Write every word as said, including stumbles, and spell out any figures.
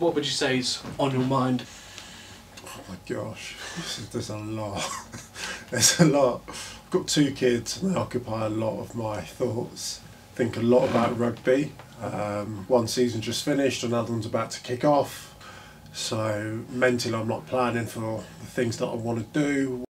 what would you say is on your mind? Oh my gosh, there's a lot. There's a lot. I've got two kids and they occupy a lot of my thoughts. I think a lot about rugby. Um, one season just finished, another one's about to kick off. So mentally I'm not planning for the things that I want to do.